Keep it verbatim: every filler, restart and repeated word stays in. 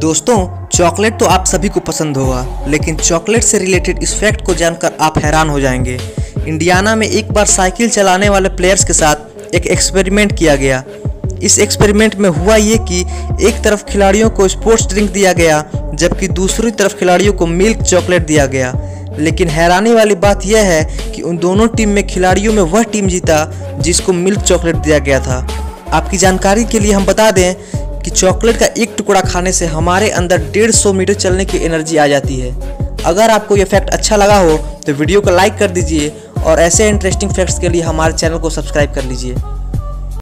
दोस्तों चॉकलेट तो आप सभी को पसंद होगा, लेकिन चॉकलेट से रिलेटेड इस फैक्ट को जानकर आप हैरान हो जाएंगे। इंडियाना में एक बार साइकिल चलाने वाले प्लेयर्स के साथ एक एक्सपेरिमेंट किया गया। इस एक्सपेरिमेंट में हुआ ये कि एक तरफ खिलाड़ियों को स्पोर्ट्स ड्रिंक दिया गया जबकि दूसरी तरफ खिलाड़ियों को मिल्क चॉकलेट दिया गया, लेकिन हैरानी वाली बात यह है कि उन दोनों टीम में खिलाड़ियों में वह टीम जीता जिसको मिल्क चॉकलेट दिया गया था। आपकी जानकारी के लिए हम बता दें कि चॉकलेट का एक टुकड़ा खाने से हमारे अंदर डेढ़ सौ मीटर चलने की एनर्जी आ जाती है। अगर आपको यह फैक्ट अच्छा लगा हो तो वीडियो को लाइक कर दीजिए और ऐसे इंटरेस्टिंग फैक्ट्स के लिए हमारे चैनल को सब्सक्राइब कर लीजिए।